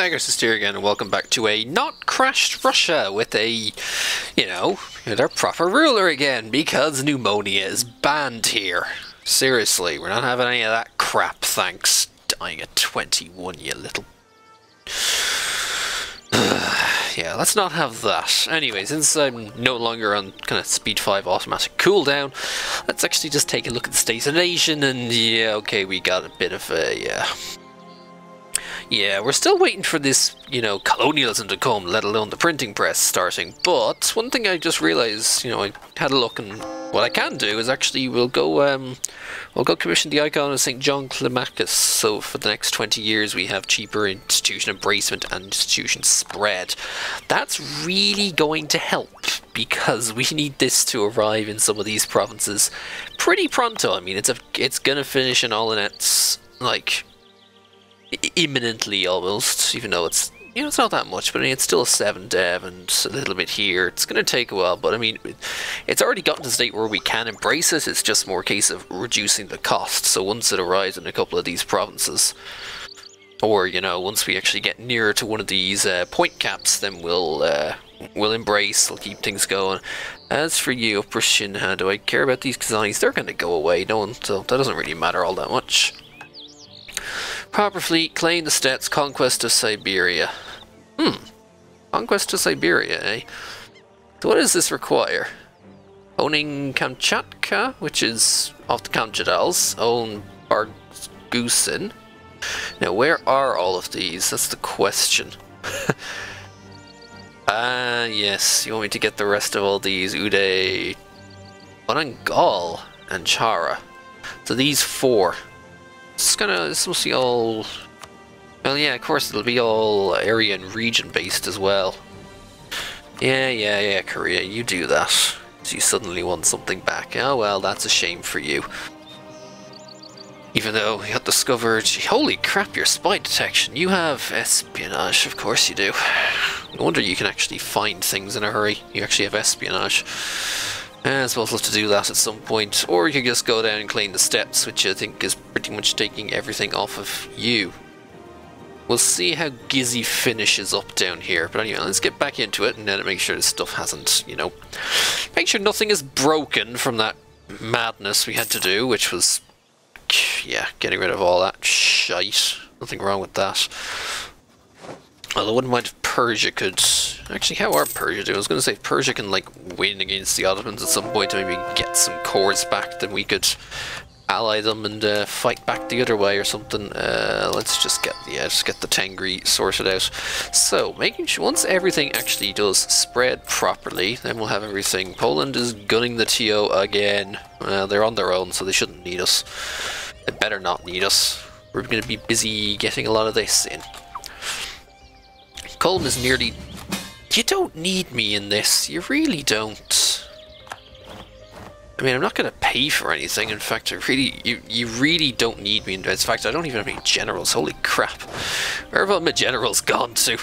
Pegasus here again, and welcome back to a not crashed Russia with a, you know, their proper ruler again, because pneumonia is banned here. Seriously, we're not having any of that crap, thanks. Dying at 21, you little... yeah, let's not have that. Anyway, since I'm no longer on kind of speed 5 automatic cooldown, let's actually just take a look at the states of nation, and yeah, okay, we got a bit of a, yeah, we're still waiting for this, you know, colonialism to come, let alone the printing press starting. But one thing I just realized, you know, I had a look, and what I can do is actually we'll go commission the icon of St. John Climacus. So for the next 20 years we have cheaper institution embracement and institution spread. That's really going to help, because we need this to arrive in some of these provinces pretty pronto. I mean, it's gonna finish in all in its, like, imminently almost, even though it's, you know, it's not that much, but I mean, it's still a 7 dev and a little bit here. It's going to take a while, but I mean, it's already gotten to the state where we can embrace it. It's just more a case of reducing the cost. So once it arrives in a couple of these provinces, or, you know, once we actually get nearer to one of these point caps, then we'll embrace, we'll keep things going. As for you, Prussian, do I care about these Kazani's? They're going to go away. No one, so that doesn't really matter all that much. Proper fleet, claim the stats, conquest of Siberia. Conquest of Siberia, eh? So what does this require? Owning Kamchatka, which is off the Kamchadals. Own Bargusin. Now, where are all of these? That's the question. Ah, yes. You want me to get the rest of all these? Uday, Onangal, and Chara. So these 4. It's supposed to be all... Well, yeah, of course it'll be all area and region based as well. Yeah, Korea, you do that. So you suddenly want something back. Oh well, that's a shame for you. Even though you got discovered... Holy crap, your spy detection! You have espionage, of course you do. No wonder you can actually find things in a hurry. You actually have espionage. I suppose we'll have to do that at some point, or you can just go down and clean the steps, which I think is pretty much taking everything off of you. We'll see how Gizzy finishes up down here, but anyway, let's get back into it and then make sure this stuff hasn't, you know... Make sure nothing is broken from that madness we had to do, which was... Yeah, getting rid of all that shite. Nothing wrong with that. Although I wouldn't mind if Persia could... Actually, how are Persia doing? I was going to say, if Persia can, like, win against the Ottomans at some point to maybe get some cores back, then we could ally them and fight back the other way or something. Let's just get, the Tengri sorted out. So, making sure once everything actually does spread properly, then we'll have everything. Poland is gunning the TO again. They're on their own, so they shouldn't need us. They better not need us. We're going to be busy getting a lot of this in. Colm is nearly... You don't need me in this. You really don't. I mean, I'm not going to pay for anything. In fact, I really... You really don't need me in this. In fact, I don't even have any generals. Holy crap. Where have all my generals gone to?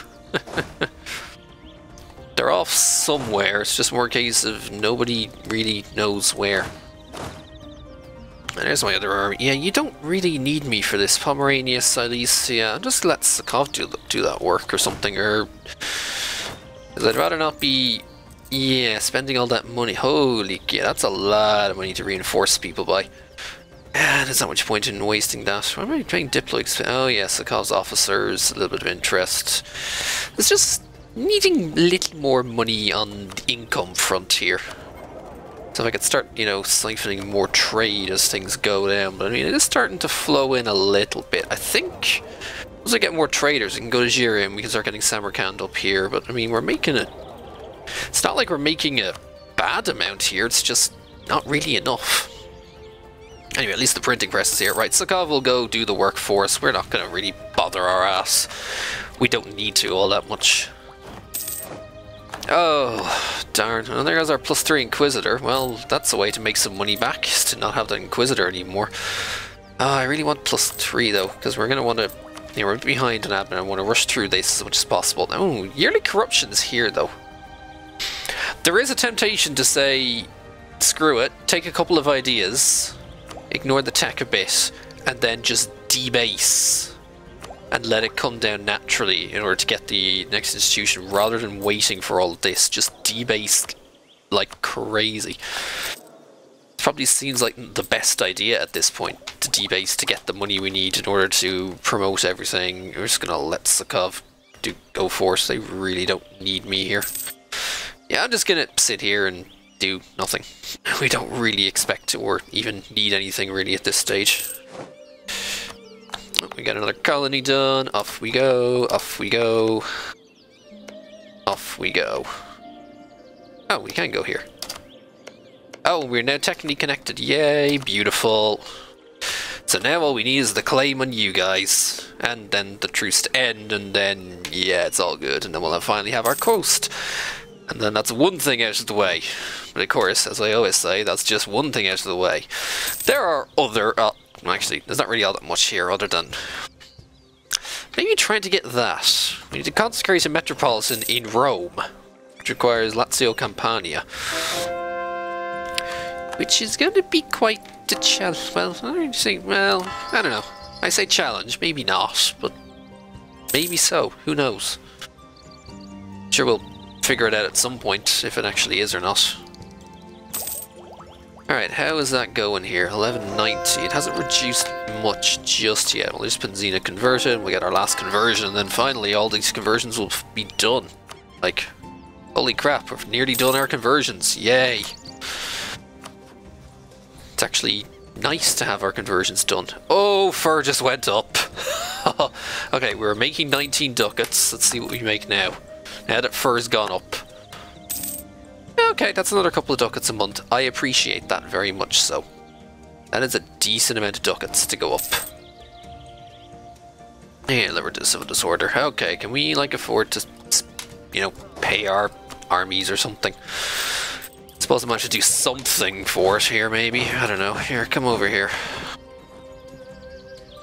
They're off somewhere. It's just more a case of nobody really knows where. And there's my other army. Yeah, you don't really need me for this. Pomerania, Silesia. Just let Sikov do that work or something. Or... I'd rather not be, yeah, spending all that money. Holy yeah, that's a lot of money to reinforce people by. There's not much point in wasting that. Why am I paying diploids? Oh yeah, Sokov's officers, a little bit of interest. It's just needing a little more money on the income front here. So if I could start, you know, siphoning more trade as things go down. But I mean, it is starting to flow in a little bit, I think. Once I get more traders, we can go to Jirim, we can start getting Samarkand up here, but I mean, we're making a... It's not like we're making a bad amount here, it's just not really enough. Anyway, at least the printing press is here. Right, Sokov will go do the work for us. We're not going to really bother our ass. We don't need to all that much. Oh, darn. And there goes our +3 Inquisitor. Well, that's a way to make some money back, is to not have the Inquisitor anymore. I really want +3 though, because we're going to want to... Yeah, we're behind an admin. I want to rush through this as much as possible. Oh, yearly corruption's here, though. There is a temptation to say, screw it, take a couple of ideas, ignore the tech a bit, and then just debase. and let it come down naturally in order to get the next institution, rather than waiting for all of this, just debased like crazy. It probably seems like the best idea at this point, to debase to get the money we need in order to promote everything. We're just gonna let Sikov go for it. They really don't need me here. Yeah, I'm just gonna sit here and do nothing. We don't really expect to or even need anything really at this stage. We got another colony done. Off we go. Off we go. Off we go. Oh, we can go here. Oh, we're now technically connected. Yay, beautiful. So now all we need is the claim on you guys. And then the truce to end. And then, yeah, it's all good. And then we'll finally have our coast. And then that's one thing out of the way. But of course, as I always say, that's just one thing out of the way. There are other... actually, there's not really all that much here other than... maybe trying to get that. We need to consecrate a metropolitan in Rome, which requires Lazio Campania. Which is going to be quite the challenge. Well, I don't know. I say challenge, maybe not, but maybe so. Who knows? Sure, we'll figure it out at some point, if it actually is or not. Alright, how is that going here? 1190. It hasn't reduced much just yet. We'll just Penzina converted, and we get our last conversion, and then finally all these conversions will be done. Like, holy crap, we've nearly done our conversions. Yay! It's actually nice to have our conversions done. Oh, fur just went up. Okay, we're making 19 ducats. Let's see what we make now. Now that fur's gone up. Okay, that's another couple of ducats a month. I appreciate that very much so. That is a decent amount of ducats to go up. Yeah, there were civil disorder. Okay, can we like afford to, you know, pay our armies or something? I suppose I might have to do something for it here, maybe. I don't know. Here, come over here.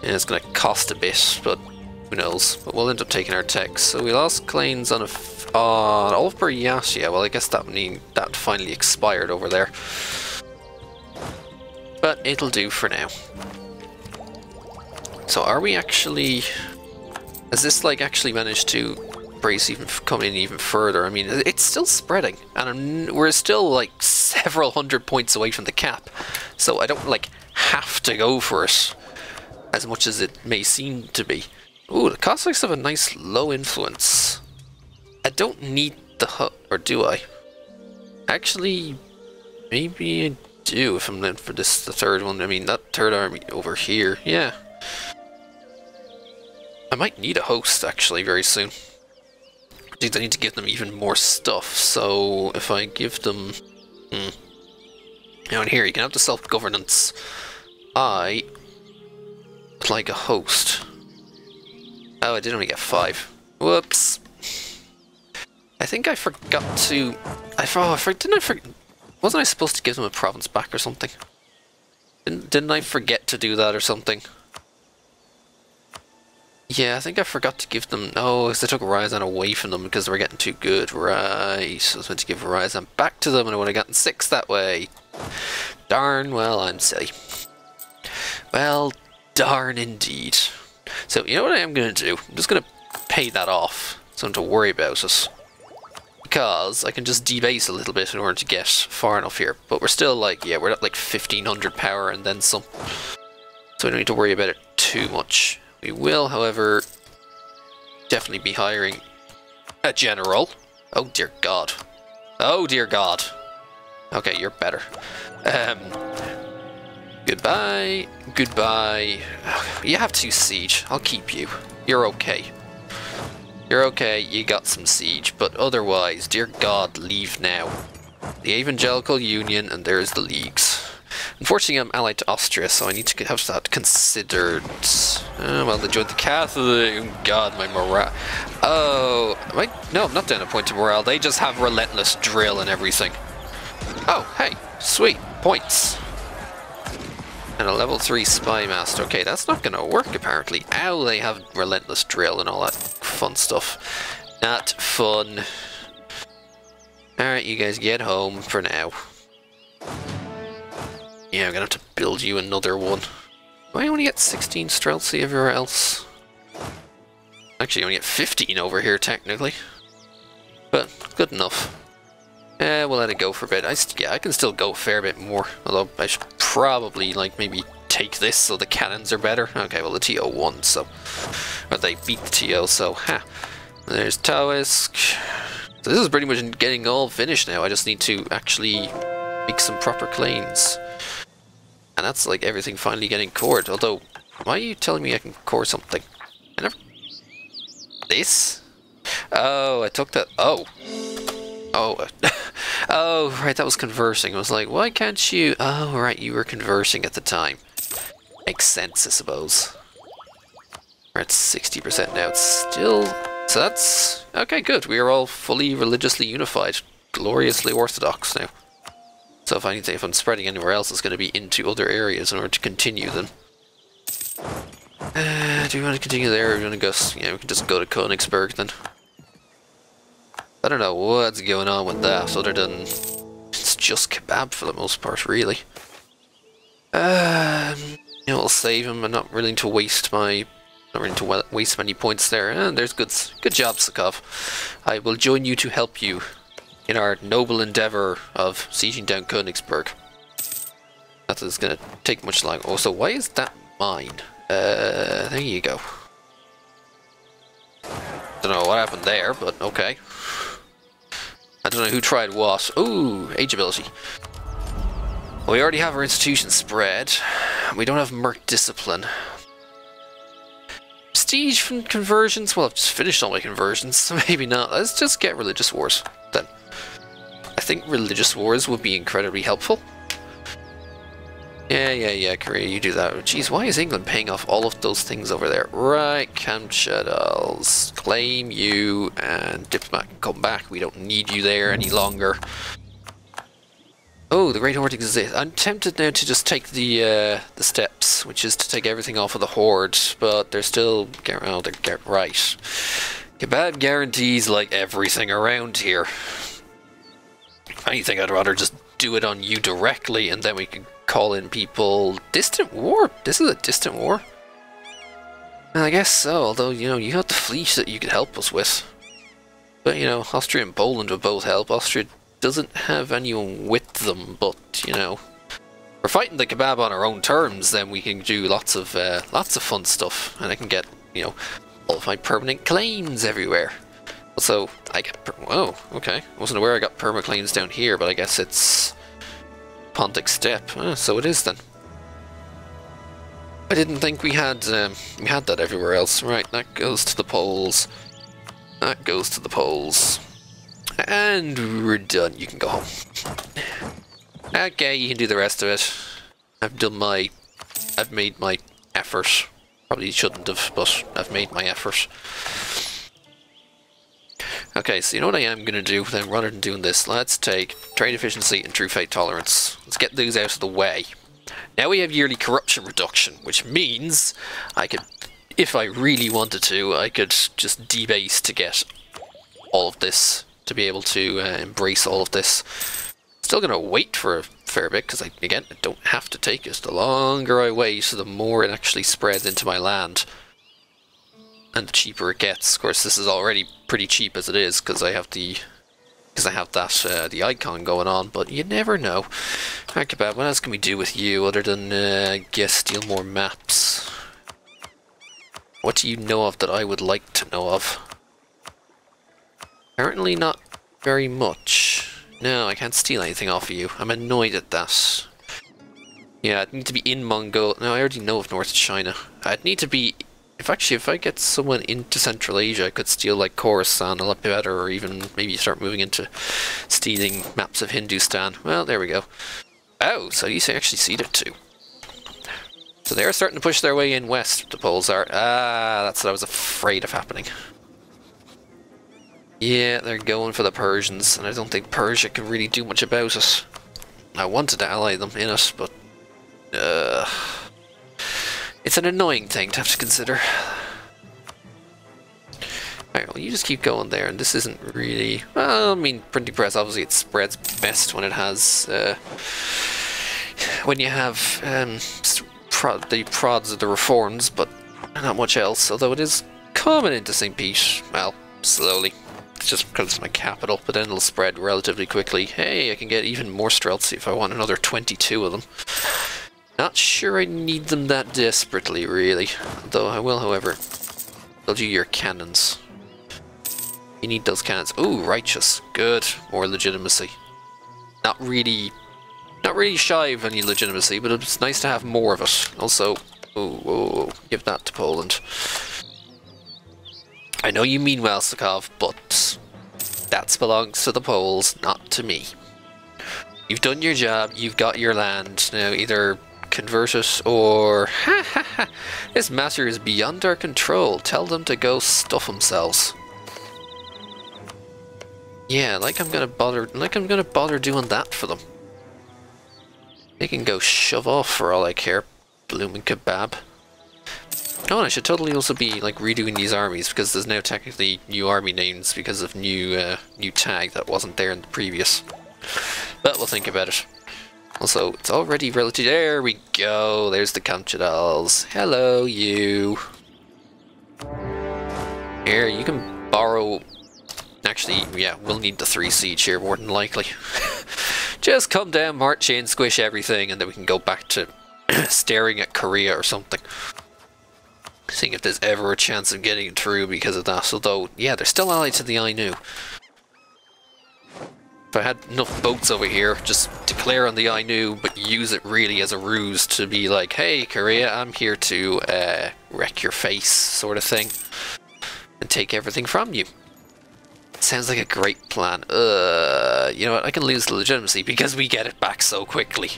Yeah, it's gonna cost a bit, but who knows. But we'll end up taking our techs. So we lost claims on a... all of Buryatia. Well, I guess that finally expired over there. But it'll do for now. So are we actually... has this, like, actually managed to brace even come in even further? I mean, it's still spreading. And we're still, like, several hundred points away from the cap. So I don't, like, have to go for it. As much as it may seem to be. Ooh, the Cossacks have a nice low influence. I don't need the hut, or do I? Actually, maybe I do if I'm looking for this, the third one. I mean, that third army over here, yeah. I might need a host, actually, very soon. I need to give them even more stuff, so if I give them... Now in here, you can have the self-governance. I would like a host. Oh, I did only get 5. Whoops. I think I forgot to... wasn't I supposed to give them a province back or something? Didn't I forget to do that or something? Yeah, I think I forgot to give them... oh, because I took Ryazan away from them because they were getting too good. Right, so I was meant to give Ryazan back to them and I would have gotten 6 that way. Darn, well, I'm silly. Well, darn indeed. So, you know what I am going to do? I'm just going to pay that off. So I don't have to worry about it. Because I can just debase a little bit in order to get far enough here. But we're still like, yeah, we're at like 1500 power and then some. So we don't need to worry about it too much. We will, however, definitely be hiring a general. Oh dear god. Oh dear god. Okay, you're better. Goodbye. Goodbye. You have 2 siege. I'll keep you. You're okay. You're okay, you got some siege, but otherwise, dear god, leave now. The Evangelical Union, and there's the Leagues. Unfortunately, I'm allied to Austria, so I need to have that considered. Well, they joined the Catholic... god, my morale... oh, am I... no, I'm not down a point to morale. They just have relentless drill and everything. Oh, hey, sweet, points. And a level 3 spy master. Okay, that's not going to work, apparently. Ow, they have relentless drill and all that fun stuff. Not fun. Alright, you guys get home for now. Yeah, I'm going to have to build you another one. Do I only get 16 streltsy everywhere else? Actually, you only get 15 over here, technically. But, good enough. Eh, we'll let it go for a bit. I can still go a fair bit more. Although, I should probably, like, maybe take this so the cannons are better. Okay, well, the TO won, so... Or they beat the TO, so, ha. There's Taoisk. So this is pretty much getting all finished now. I just need to actually make some proper claims. And that's, like, everything finally getting cored. Although, why are you telling me I can core something? I never... This? Oh, I took that... Oh. Oh. Oh, right, that was conversing. I was like, why can't you... Oh, right, you were conversing at the time. Makes sense, I suppose. We're at 60% now. It's still... So that's... Okay, good. We are all fully religiously unified. Gloriously orthodox now. So if anything, if I'm spreading anywhere else, it's going to be into other areas in order to continue then. Do we want to continue there, or do we want to go... Yeah, we can just go to Königsberg then. I don't know what's going on with that, other than... It's just kebab for the most part, really. You know, I'll save him. I'm not willing to waste my... Not willing to waste many points there. And there's good job, Sikov. I will join you to help you in our noble endeavour of sieging down Königsberg. Not that it's going to take much longer. Also, why is that mine? There you go. Don't know what happened there, but okay. I don't know who tried what. Ooh, age ability. We already have our institution spread. We don't have merc discipline. Prestige from conversions? Well, I've just finished all my conversions, so maybe not. Let's just get religious wars, then. I think religious wars would be incredibly helpful. Yeah, Korea, you do that. Jeez, why is England paying off all of those things over there? Right, Kamchadals, claim you, and diplomat can come back. We don't need you there any longer. Oh, the Great Horde exists. I'm tempted now to just take the steps, which is to take everything off of the Horde, but they're still... Oh, they're right. Kebab guarantees, like, everything around here. If anything, I'd rather just do it on you directly, and then we can call in people. Distant war? This is a distant war? I guess so, although, you know, you have the fleece that you could help us with. But, you know, Austria and Poland would both help. Austria doesn't have anyone with them, but, you know... We're fighting the kebab on our own terms, then we can do lots of fun stuff. And I can get, you know, all of my permanent claims everywhere. Also, I get... Whoa, okay. I wasn't aware I got perma-claims down here, but I guess it's... Pontic Steppe. Oh, so it is then. I didn't think we had that everywhere else. Right, that goes to the Poles. That goes to the Poles. And we're done. You can go home. Okay, you can do the rest of it. I've done my... I've made my effort. Probably shouldn't have, but I've made my effort. Okay, so you know what I am going to do then, rather than doing this, let's take trade efficiency and true fate tolerance. Let's get those out of the way. Now we have yearly corruption reduction, which means I could, if I really wanted to, I could just debase to get all of this, to be able to embrace all of this. Still going to wait for a fair bit, because I don't have to take it. The longer I wait, the more it actually spreads into my land. And the cheaper it gets. Of course, this is already pretty cheap as it is, because I have the... Because I have that, the icon going on, but you never know. Arkabat, what else can we do with you, other than, I guess, steal more maps? What do you know of that I would like to know of? Apparently not very much. No, I can't steal anything off of you. I'm annoyed at that. Yeah, I'd need to be in Mongolia. No, I already know of North China. I'd need to be... If I get someone into Central Asia, I could steal like Khorasan a lot better, or even maybe start moving into stealing maps of Hindustan. Well, there we go. Oh, so you actually ceded too. So they're starting to push their way in west, the Poles are. Ah, that's what I was afraid of happening. Yeah, they're going for the Persians, and I don't think Persia can really do much about it. I wanted to ally them in it, but... It's an annoying thing to have to consider. Alright, well, you just keep going there, and this isn't really... Well, I mean, printing press, obviously it spreads best when it has... when you have the prods of the reforms, but not much else, although it is coming into St. Pete, well, slowly. It's just because it's my capital, but then it'll spread relatively quickly. Hey, I can get even more Streltsy if I want another 22 of them. Not sure I need them that desperately, really. Though I will, however, build you your cannons. You need those cannons. Ooh, righteous. Good. More legitimacy. Not really shy of any legitimacy, but it's nice to have more of it. Also, ooh, give that to Poland. I know you mean well, Sikov, but that belongs to the Poles, not to me. You've done your job, you've got your land, now either convert it or... This matter is beyond our control, tell them to go stuff themselves. Yeah, like I'm gonna bother doing that for them. They can go shove off for all I care, bloomin' kebab. Oh, and I should totally also be like redoing these armies because there's now technically new army names because of new tag that wasn't there in the previous. But we'll think about it. Also, it's already relative. There we go. There's the Kamchadals. Hello, you. Here, you can borrow. Actually, yeah, we'll need the 3 siege here more than likely. Just come down, march in, squish everything, and then we can go back to staring at Korea or something. Seeing if there's ever a chance of getting it through because of that. Although, yeah, they're still allied to the Ainu. If I had enough boats over here, just declare on the Ainu, but use it really as a ruse to be like, hey, Korea, I'm here to wreck your face, sort of thing. And take everything from you. Sounds like a great plan. You know what, I can lose the legitimacy because we get it back so quickly.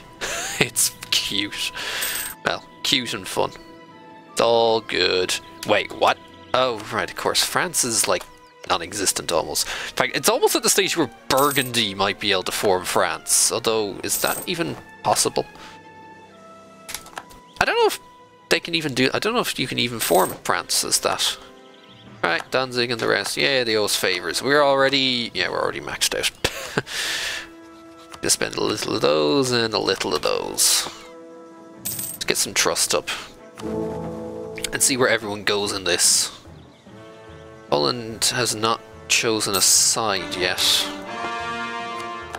It's cute. Well, cute and fun. It's all good. Wait, what? Oh, right, of course. France is, like, non-existent almost. In fact, it's almost at the stage where Burgundy might be able to form France. Although, is that even possible? I don't know if they can even do... I don't know if you can even form France as that. Right, Danzig and the rest. Yeah, they owe us favours. We're already... Yeah, we're already maxed out. Just spend a little of those and a little of those. Let's get some trust up. And see where everyone goes in this. Holland has not chosen a side yet.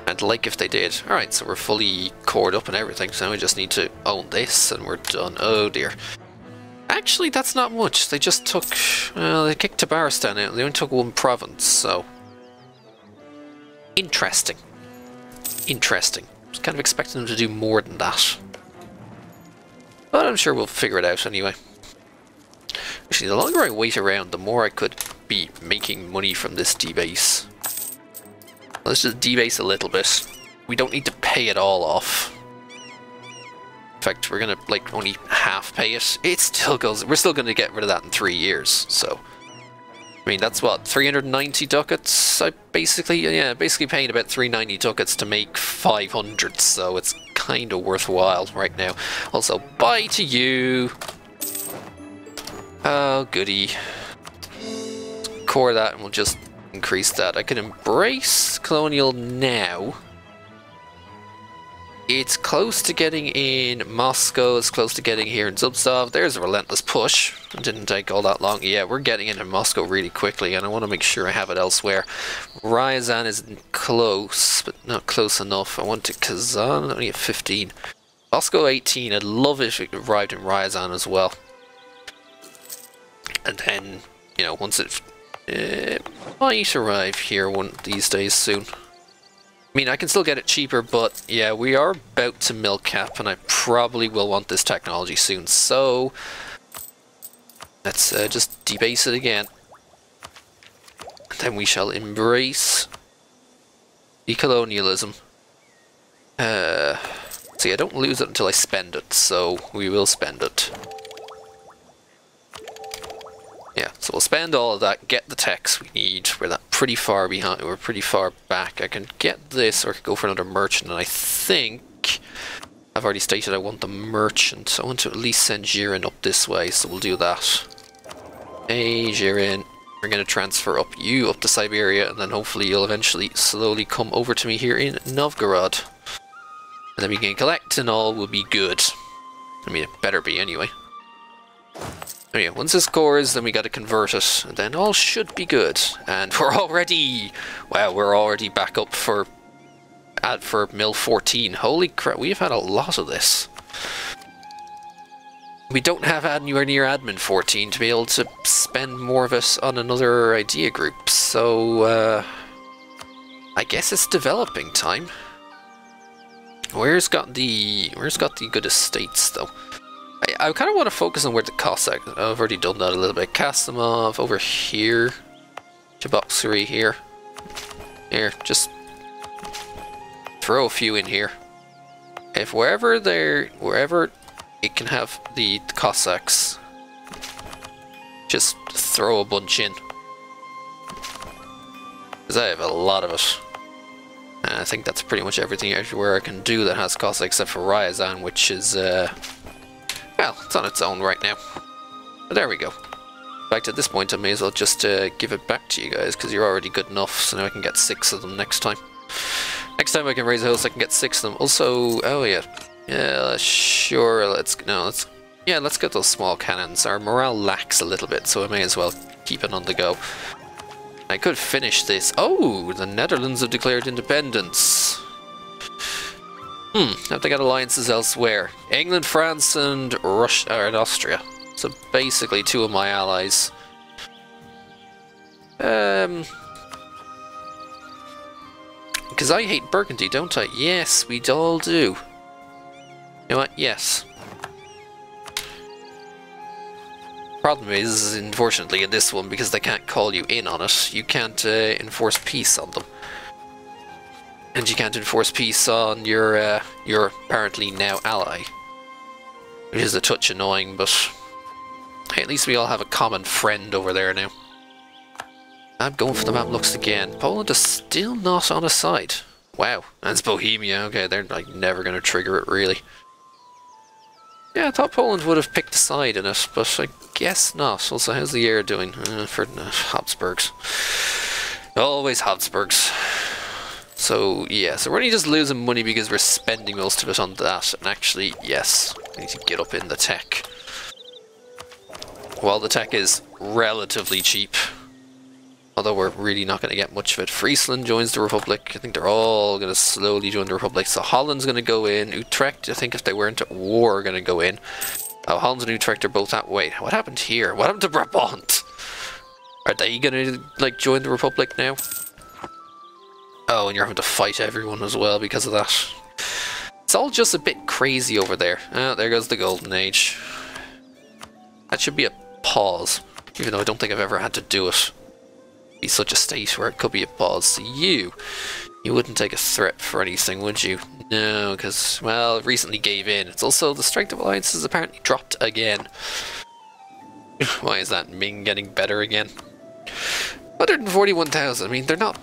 I'd like if they did. Alright, so we're fully cored up and everything, so now we just need to own this and we're done. Oh dear. Actually, that's not much. They just took... they kicked Tabaristan out. They only took 1 province, so... Interesting. Interesting. I was kind of expecting them to do more than that. But I'm sure we'll figure it out anyway. Actually, the longer I wait around, the more I could be making money from this debase. Let's just debase a little bit. We don't need to pay it all off. In fact, we're gonna like only half pay it. It still goes. We're still gonna get rid of that in 3 years. So, I mean, that's what 390 ducats. I basically paying about 390 ducats to make 500. So it's kind of worthwhile right now. Also, bye to you. Oh, goody. Core that and we'll just increase that. I can embrace Colonial now. It's close to getting in Moscow. It's close to getting here in Zubsov. There's a relentless push. It didn't take all that long. Yeah, we're getting into Moscow really quickly and I want to make sure I have it elsewhere. Ryazan is close, but not close enough. I want to Kazan. Only at 15. Moscow 18. I'd love it if it arrived in Ryazan as well. And then, you know, once it might arrive here one of these days soon. I mean, I can still get it cheaper, but yeah, we are about to mill cap, and I probably will want this technology soon. So, let's just debase it again. And then we shall embrace decolonialism. See, I don't lose it until I spend it, so we will spend it. Yeah, so we'll spend all of that, get the techs we need. We're that pretty far behind, we're pretty far back. I can get this or I can go for another merchant, and I think I've already stated I want the merchant, so I want to at least send Jiren up this way, so we'll do that. Hey Jiren, we're gonna transfer up you up to Siberia, and then hopefully you'll eventually slowly come over to me here in Novgorod. And then we can collect and all will be good. I mean, it better be anyway. Oh yeah, once this scores, then we gotta convert it, and then all should be good. And we're already... wow, we're already back up for mill 14. Holy crap, we've had a lot of this. We don't have anywhere near admin 14 to be able to spend more of it on another idea group, so I guess it's developing time. Where's got the good estates though? I kind of want to focus on where the Cossack. I've already done that a little bit. Kasimov over here, Chaboxery here, just throw a few in here. If wherever it can have the Cossacks, just throw a bunch in, because I have a lot of it. And I think that's pretty much everything everywhere I can do that has Cossacks, except for Ryazan, which is well, it's on its own right now. But there we go. In fact, at this point I may as well just give it back to you guys, because you're already good enough, so now I can get 6 of them next time. Next time I can raise a house, I can get 6 of them. Also, oh yeah. Yeah, sure, let's get those small cannons. Our morale lacks a little bit, so I may as well keep it on the go. I could finish this. Oh, the Netherlands have declared independence. Now they got alliances elsewhere. England, France, and Russia, and Austria. So basically 2 of my allies. Because I hate Burgundy, don't I? Yes, we all do. You know what? Yes. Problem is, unfortunately, in this one, because they can't call you in on it, you can't enforce peace on them. And you can't enforce peace on your apparently now ally, which is a touch annoying, but hey, at least we all have a common friend over there now. I'm going for the map looks again. Poland is still not on a side. Wow, and it's Bohemia. Okay, they're like never going to trigger it, really. Yeah, I thought Poland would have picked a side in it, but I guess not. Also, how's the air doing for Habsburgs? Always Habsburgs. So, yeah, so we're only just losing money because we're spending most of it on that. And actually, yes, we need to get up in the tech. While the tech is relatively cheap, although we're really not going to get much of it. Friesland joins the Republic. I think they're all going to slowly join the Republic. So Holland's going to go in. Utrecht, I think if they weren't at war, are going to go in. Oh, Holland and Utrecht are both that way. What happened here? What happened to Brabant? Are they going to, like, join the Republic now? Oh, and you're having to fight everyone as well because of that. It's all just a bit crazy over there. Ah, there goes the Golden Age. That should be a pause, even though I don't think I've ever had to do it. Be such a state where it could be a pause. So you wouldn't take a threat for anything, would you? No, because, well, it recently gave in. It's also the strength of alliances apparently dropped again. Why is that Ming getting better again? 141,000, I mean, they're not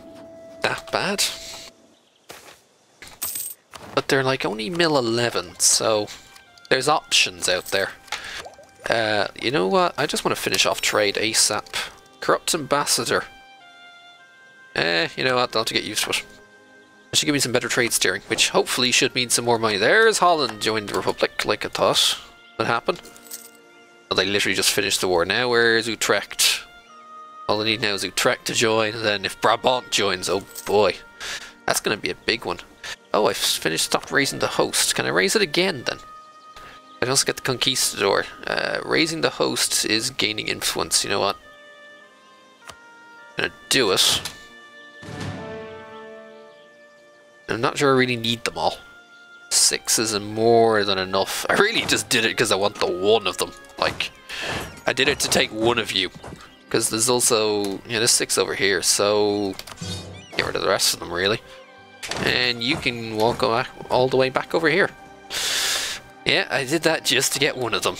that bad, but they're like only mill 11, so there's options out there. You know what, I just want to finish off trade ASAP. Corrupt ambassador, you know what, I'll have to get used to it. That should give me some better trade steering, which hopefully should mean some more money. There's Holland joined the Republic, like I thought would happen. Well, they literally just finished the war. Now where's Utrecht? All I need now is Utrecht to join, and then if Brabant joins, oh boy. That's going to be a big one. Oh, I've finished, stopped raising the host. Can I raise it again, then? I also get the Conquistador. Raising the host is gaining influence, you know what? I'm going to do it. I'm not sure I really need them all. 6 is more than enough. I really just did it because I want the 1 of them. Like, I did it to take 1 of you. Because there's also, yeah, there's 6 over here, so get rid of the rest of them, really. And you can walk all the way back over here. Yeah, I did that just to get 1 of them.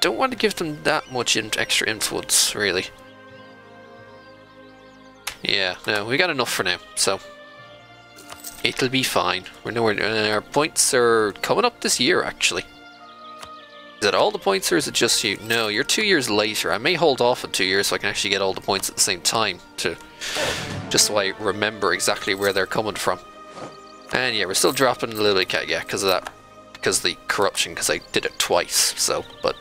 Don't want to give them that much extra influence, really. Yeah, no, we got enough for now, so it'll be fine. We're nowhere. Our points are coming up this year, actually. Is it all the points or is it just you? No, you're 2 years later. I may hold off in 2 years so I can actually get all the points at the same time, just so I remember exactly where they're coming from. And yeah, we're still dropping a little bit, yeah, because of that, because the corruption, because I did it twice. So, but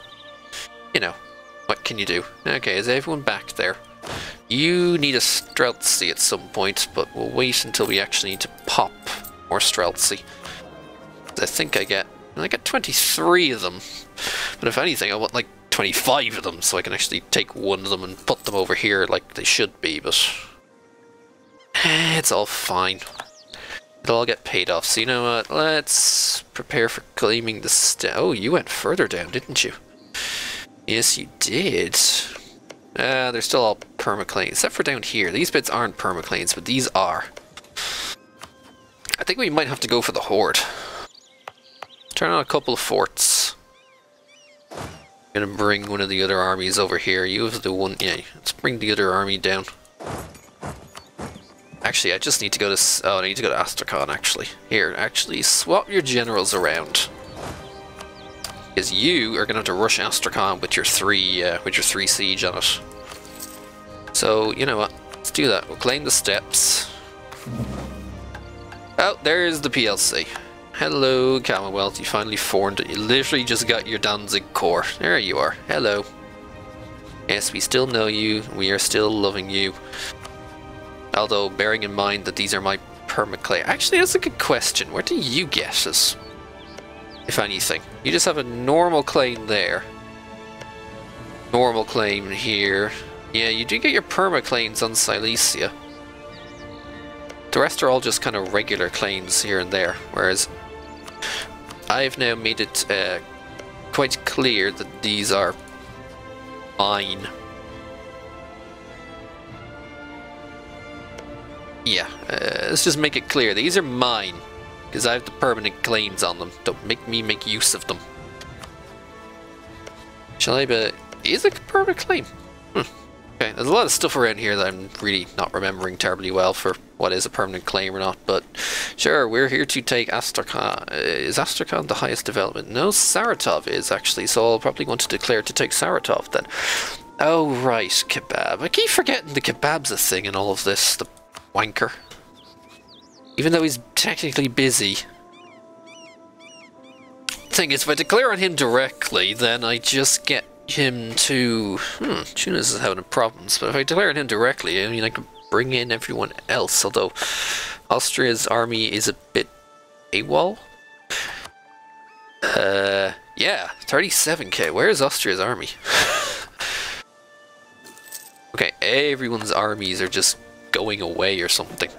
you know, what can you do? Okay, is everyone back there? You need a Streltsy at some point, but we'll wait until we actually need to pop more Streltsy. I think I get 23 of them, but if anything I want like 25 of them so I can actually take one of them and put them over here like they should be, but it's all fine. It'll all get paid off, so you know what, let's prepare for claiming the oh, you went further down, didn't you? Yes, you did. They're still all permaclanes, except for down here. These bits aren't permaclanes, but these are. I think we might have to go for the horde. Turn on a couple of forts. I'm gonna bring one of the other armies over here. You have the one, yeah, let's bring the other army down. Actually, I just need to go to, oh, I need to go to Astrakhan, actually. Here, actually, swap your generals around. Because you are gonna have to rush Astrakhan with your three siege on it. So, you know what, let's do that. We'll claim the steps. Oh, there's the PLC. Hello, Commonwealth, you finally formed it. You literally just got your Danzig core. There you are. Hello. Yes, we still know you. We are still loving you. Although, bearing in mind that these are my permaclay. Actually, that's a good question. Where do you get us? If anything. You just have a normal claim there. Normal claim here. Yeah, you do get your permaclanes on Silesia. The rest are all just kind of regular claims here and there, whereas I've now made it quite clear that these are mine. Yeah, let's just make it clear. These are mine, because I have the permanent claims on them. Don't make me make use of them. Shall I be... Is it a permanent claim? Okay, there's a lot of stuff around here that I'm really not remembering terribly well for what is a permanent claim or not, but sure, we're here to take Astrakhan. Is Astrakhan the highest development? No, Saratov is actually, so I'll probably want to declare to take Saratov then. Oh right, kebab. I keep forgetting the kebab's a thing in all of this, the wanker. Even though he's technically busy. Thing is, if I declare on him directly, then I just get him to... Tunas is having problems, but if I declare on him directly, I mean, I can bring in everyone else, although Austria's army is a bit AWOL. Yeah, 37k, where is Austria's army? Okay, everyone's armies are just going away or something.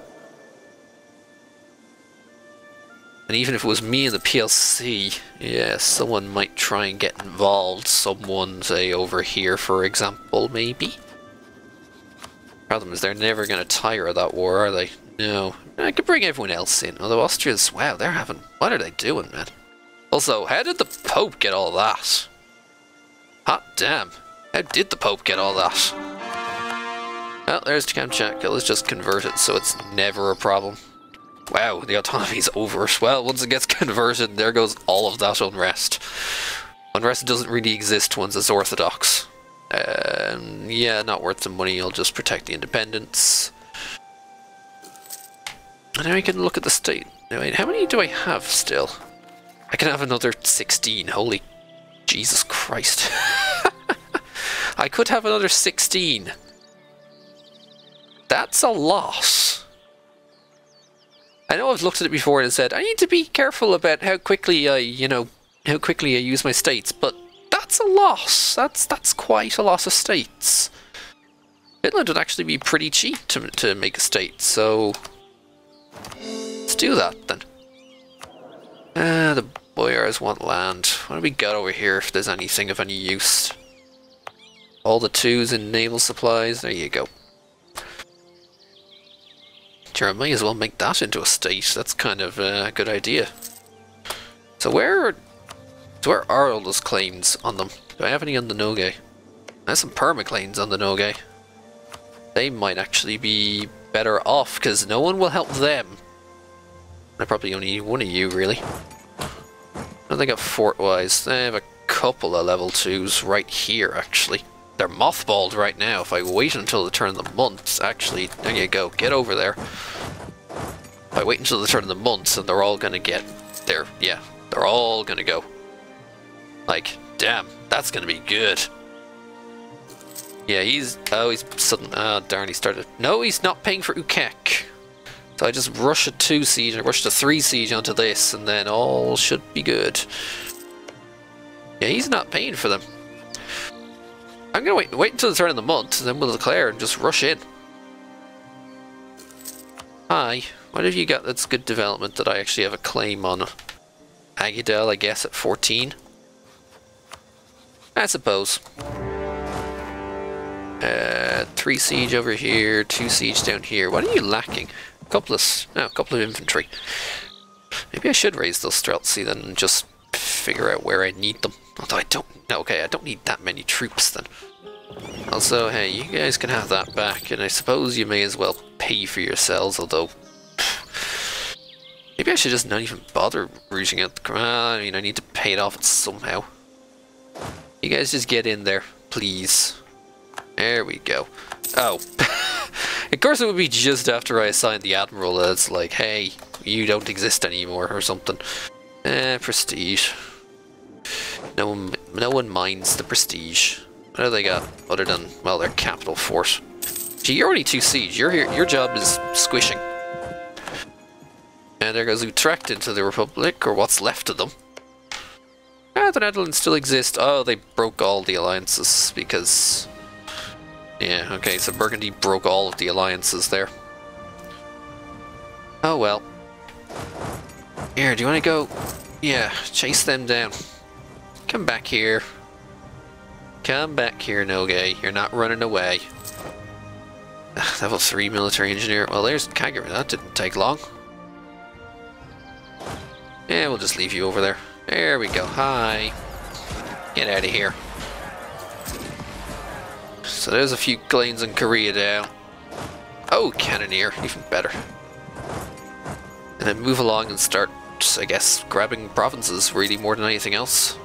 And even if it was me and the PLC, yeah, someone might try and get involved. Someone, say, over here, for example, maybe? Problem is, they're never going to tire of that war, are they? No. I could bring everyone else in, although Austria's, wow, they're having... What are they doing, man? Also, how did the Pope get all that? Hot damn. How did the Pope get all that? Well, there's Kamchatka. Let's just convert it so it's never a problem. Wow, the autonomy's over. Well, once it gets converted, there goes all of that unrest. Unrest doesn't really exist once it's orthodox. Yeah, not worth the money. I'll just protect the independence. And now I can look at the state. Wait, how many do I have still? I can have another 16. Holy Jesus Christ. I could have another 16. That's a loss. I know I've looked at it before and said, I need to be careful about how quickly I, you know, how quickly I use my states, but that's a loss. That's quite a loss of states. Finland would actually be pretty cheap to make a state, so let's do that then. The boyars want land. What do we got over here if there's anything of any use? All the twos in naval supplies, there you go. I may as well make that into a state. That's kind of a good idea. So where are all those claims on them? Do I have any on the Nogai? I have some permaclaims on the Nogai. They might actually be better off because no one will help them. I probably only need one of you, really. And they got fort-wise. They have a couple of level 2s right here, actually. They're mothballed right now. If I wait until the turn of the month, actually, there you go, get over there. If I wait until the turn of the month, then they're all gonna get there. Yeah, they're all gonna go. Like, damn, that's gonna be good. Yeah, he's... Oh, he's sudden... Oh, darn, he started... No, he's not paying for Ukek. So I just rush a 2 siege, and I rush a 3 siege onto this, and then all should be good. Yeah, he's not paying for them. I'm gonna wait until the turn of the month, and then we'll declare and just rush in. Hi. What have you got that's good development that I actually have a claim on? Agidel, I guess, at 14. I suppose. 3 siege over here, 2 siege down here. What are you lacking? A couple of infantry. Maybe I should raise those Streltsy then and just figure out where I need them. Although I don't... No, okay, I don't need that many troops then. Also, hey, you guys can have that back, and I suppose you may as well pay for yourselves, although... Maybe I should just not even bother routing out the command. I mean, I need to pay it off somehow. You guys just get in there, please. There we go. Oh. Of course it would be just after I assigned the Admiral that it's like, hey, you don't exist anymore or something. Prestige. No one minds the prestige. What do they got other than, well, their capital force? Gee, you're already 2 siege. You're here, your job is squishing. And there goes Utrecht into the Republic, or what's left of them. Ah, the Netherlands still exist. Oh, they broke all the alliances because... Yeah, okay, so Burgundy broke all of the alliances there. Oh well. Here, do you want to go... Yeah, chase them down. Come back here. Come back here, Nogai. You're not running away. Level 3 military engineer. Well, there's Kagura. That didn't take long. Yeah, we'll just leave you over there. There we go. Hi. Get out of here. So there's a few claims in Korea down. Oh, Cannoneer. Even better. And then move along and start, I guess, grabbing provinces really more than anything else.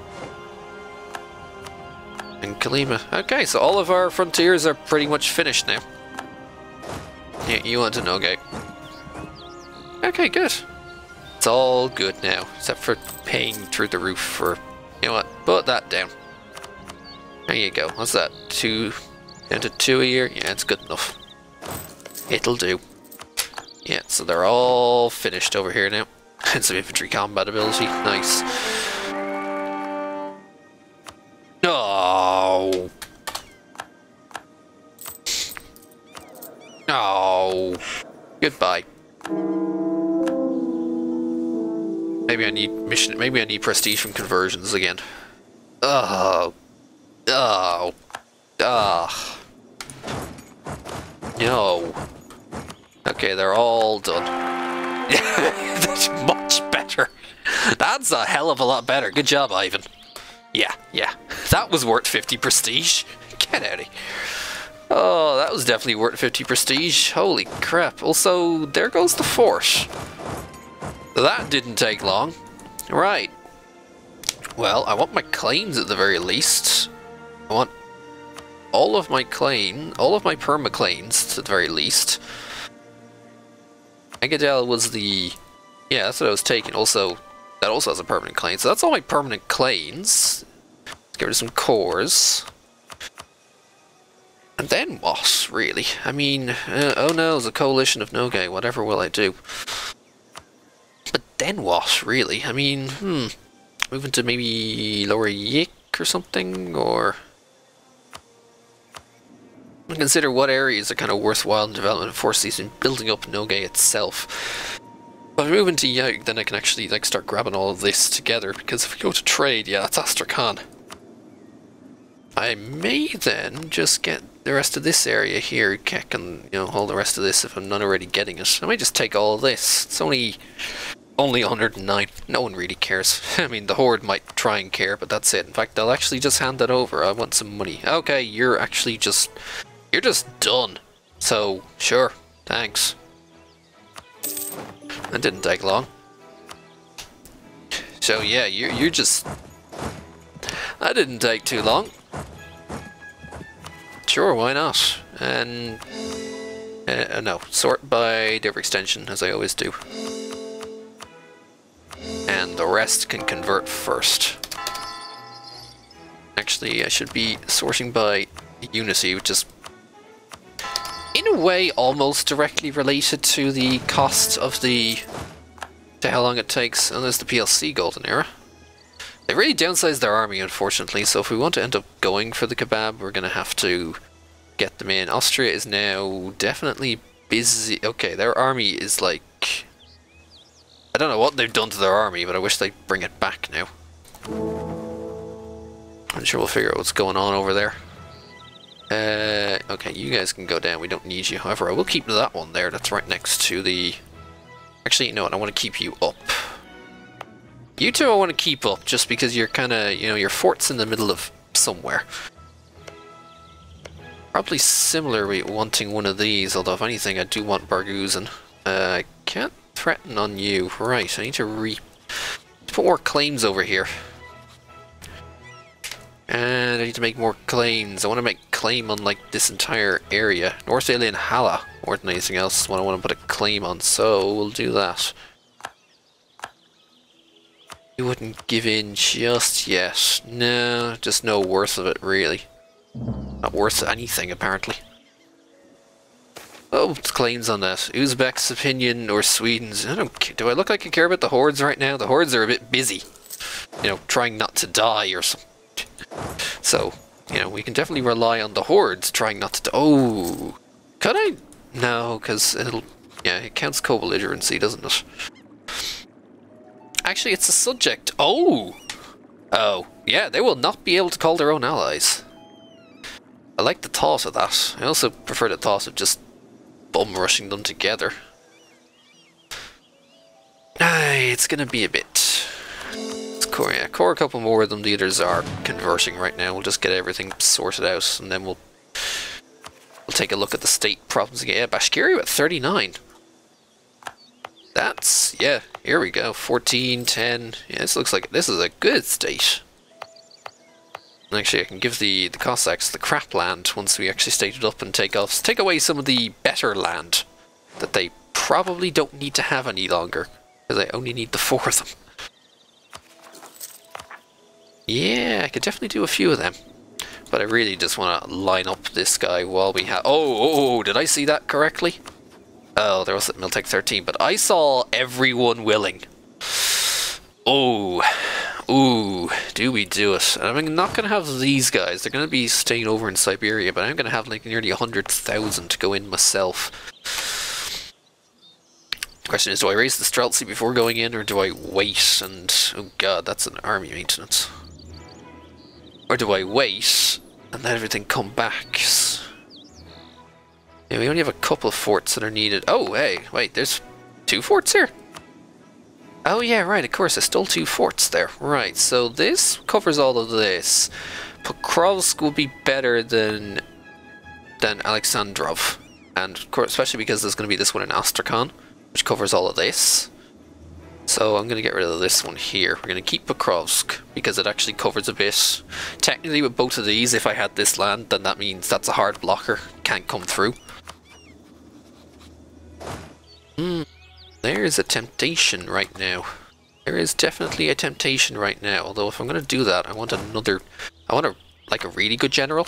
And Kalima. Okay, so all of our frontiers are pretty much finished now. Yeah, you want to Nogai. Okay, good. It's all good now, except for paying through the roof for... You know what? Put that down. There you go. What's that? 2... Down to 2 a year? Yeah, it's good enough. It'll do. Yeah, so they're all finished over here now. And some infantry combat ability. Nice. No. No. Goodbye. Maybe I need mission. Maybe I need prestige from conversions again. Oh, oh, ah. No. Okay, they're all done. That's much better. That's a hell of a lot better. Good job, Ivan. Yeah, yeah. That was worth 50 prestige. Get out of here. Oh, that was definitely worth 50 prestige. Holy crap. Also, there goes the fort. That didn't take long. Right. Well, I want my claims at the very least. I want all of my claim, all of my perma claims at the very least. Agadel was the... Yeah, that's what I was taking. Also, that also has a permanent claim. So that's all my permanent claims. Let's get rid of some cores. And then what, really? I mean, oh no, there's a coalition of Nogai. Whatever will I do? But then what, really? I mean, moving to maybe Lower Yik or something, or... Consider what areas are kind of worthwhile in development of Four Seas and building up Nogai itself. But moving to Yik, then I can actually like start grabbing all of this together, because if we go to trade, yeah, that's Astrakhan. I may then just get the rest of this area here, Kek, and, you know, all the rest of this if I'm not already getting it. I might just take all of this. It's only 109. No one really cares. I mean, the Horde might try and care, but that's it. In fact, I'll actually just hand that over. I want some money. Okay, you're actually just... You're just done. So, sure. Thanks. That didn't take long. So, yeah, you're just... That didn't take too long. Sure, why not? And... no, sort by the extension, as I always do. And the rest can convert first. Actually, I should be sorting by unity, which is in a way almost directly related to the cost of the to how long it takes, and there's the PLC golden era. They really downsized their army, unfortunately, so if we want to end up going for the kebab, we're going to have to get them in. Austria is now definitely busy. Okay, their army is like... I don't know what they've done to their army, but I wish they'd bring it back now. I'm sure we'll figure out what's going on over there. Okay, you guys can go down. We don't need you. However, I will keep that one there. That's right next to the... Actually, you know what? I want to keep you up. You two I want to keep up, just because you're kind of, you know, your fort's in the middle of somewhere. Probably similarly wanting one of these, although if anything I do want Bargusin. I can't threaten on you. Right, I need to put more claims over here. And I need to make more claims. I want to make claim on, like, this entire area. North Alien Hala, more than anything else, is what I want to put a claim on, so we'll do that. You wouldn't give in just yet. No, just no worth of it, really. Not worth anything, apparently. Oh, claims on that. Uzbek's opinion or Sweden's. I don't. Do I look like I care about the hordes right now? The hordes are a bit busy. You know, trying not to die or something. So, you know, we can definitely rely on the hordes trying not to die. Oh! Could I? No, because it'll. Yeah, it counts co-belligerency, doesn't it? Actually, it's a subject. Oh! Oh, yeah, they will not be able to call their own allies. I like the thought of that. I also prefer the thought of just bum-rushing them together. Aye, it's gonna be a bit... Let's core, yeah, core a couple more of them. The others are converting right now. We'll just get everything sorted out, and then we'll take a look at the state problems again. Yeah, Bashkiria at 39. That's, yeah, here we go, 14, 10, yeah, this looks like, this is a good state. And actually, I can give the Cossacks the crap land once we actually state it up and take away some of the better land that they probably don't need to have any longer, because I only need the 4 of them. Yeah, I could definitely do a few of them, but I really just want to line up this guy while we have, oh, did I see that correctly? Oh, there was at Miltech 13, but I saw everyone willing. Oh. Ooh. Do we do it? And I'm not going to have these guys. They're going to be staying over in Siberia, but I'm going to have like nearly 100,000 to go in myself. The question is, do I raise the Streltsy before going in, or do I wait and... Oh god, that's an army maintenance. Or do I wait and let everything come back? Yeah, we only have a couple of forts that are needed. Oh, hey, wait, there's 2 forts here? Oh yeah, right, of course, I stole 2 forts there. Right, so this covers all of this. Pokrovsk will be better than Alexandrov. And, of course, especially because there's going to be this one in Astrakhan, which covers all of this. So I'm going to get rid of this one here. We're going to keep Pokrovsk, because it actually covers a bit. Technically, with both of these, if I had this land, then that means that's a hard blocker. Can't come through. There is a temptation right now. There is definitely a temptation right now. Although if I'm going to do that, I want another... I want like a really good general.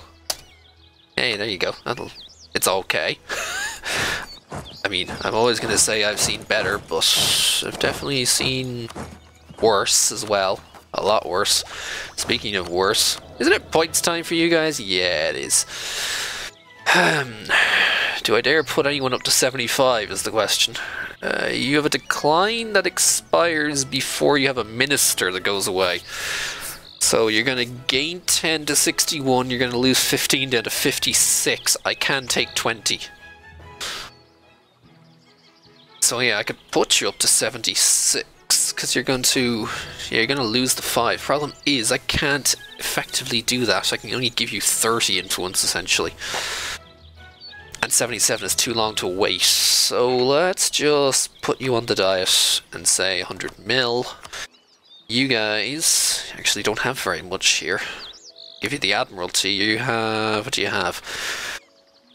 Hey, there you go. That'll... It's okay. I mean, I'm always going to say I've seen better, but I've definitely seen worse as well. A lot worse. Speaking of worse, isn't it points time for you guys? Yeah, it is. Do I dare put anyone up to 75 is the question. You have a decline that expires before you have a minister that goes away. So you're going to gain 10 to 61, you're going to lose 15 down to 56. I can take 20. So yeah, I could put you up to 76, because you're going to lose the 5. Problem is, I can't effectively do that. I can only give you 30 influence, essentially. And 77 is too long to wait, so let's just put you on the diet and say 100 mil. You guys actually don't have very much here. Give you the Admiralty, you have... what do you have?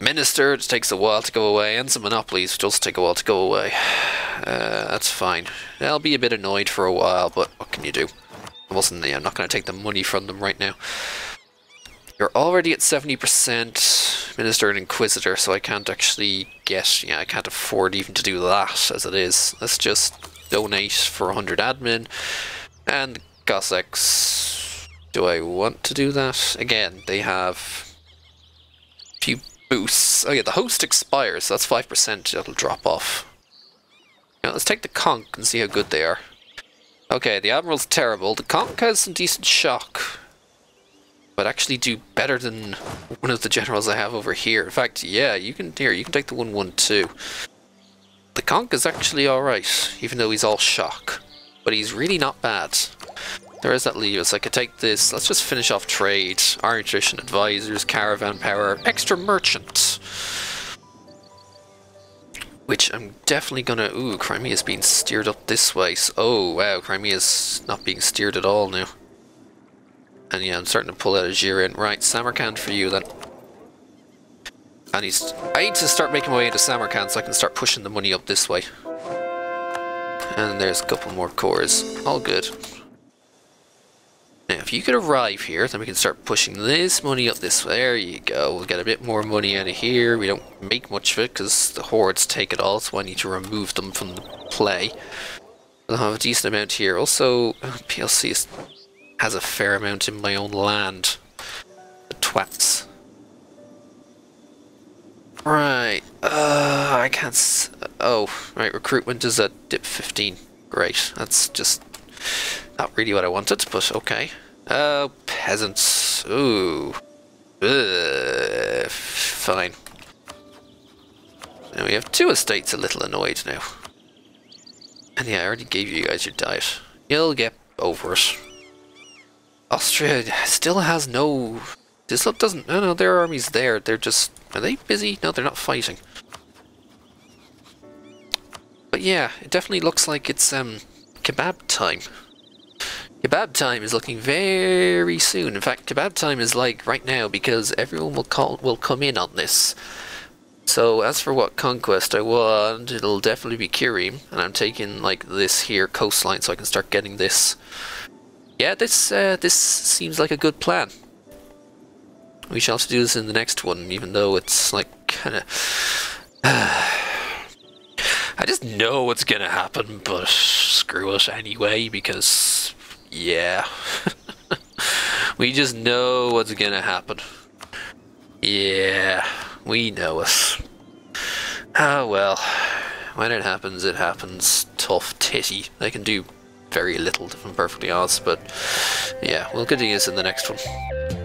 Minister, it takes a while to go away, and some monopolies which also take a while to go away. That's fine. I'll be a bit annoyed for a while, but what can you do? I'm not going to take the money from them right now. You're already at 70% Minister and Inquisitor, so I can't actually get, yeah, I can't afford even to do that as it is. Let's just donate for 100 admin. And Cossacks, do I want to do that? Again, they have a few boosts. Oh yeah, the host expires, so that's 5%, that'll drop off. Now let's take the Conch and see how good they are. Okay, the Admiral's terrible, the Conch has some decent shock. But actually do better than one of the generals I have over here. In fact, yeah, you can here. You can take the 1-1-2. The Conch is actually all right, even though he's all shock, but he's really not bad. There is that leaves. I could take this. Let's just finish off trade, iron tradition advisors, caravan power, extra merchant, which I'm definitely gonna. Ooh, Crimea's being steered up this way. So, oh wow, Crimea's not being steered at all now. And yeah, I'm starting to pull out a Jirin. Right, Samarkand for you then. And he's, I need to start making my way into Samarkand so I can start pushing the money up this way. And there's a couple more cores. All good. Now, if you could arrive here, then we can start pushing this money up this way. There you go. We'll get a bit more money out of here. We don't make much of it because the hordes take it all, so I need to remove them from the play. We'll have a decent amount here. Also, PLC is... has a fair amount in my own land. The twats. Right. I can't... oh, right. Recruitment is a dip 15. Great. That's just not really what I wanted, but okay. Peasants. Ooh. Fine. And we have two estates a little annoyed now. And yeah, I already gave you guys your diet. You'll get over it. Austria still has no... Dislop doesn't... No, no, their army's there. They're just... Are they busy? No, they're not fighting. But yeah, it definitely looks like it's kebab time. Kebab time is looking very soon. In fact, kebab time is like right now because everyone will come in on this. So as for what conquest I want, it'll definitely be Jirim, and I'm taking like this here coastline so I can start getting this. Yeah, this seems like a good plan. We shall have to do this in the next one, even though it's like kind of... I just know what's going to happen, but screw it anyway, because... yeah. We just know what's going to happen. Yeah, we know it. Oh well. When it happens. Tough titty. They can do... very little, if I'm perfectly honest, but yeah, we'll continue this in the next one.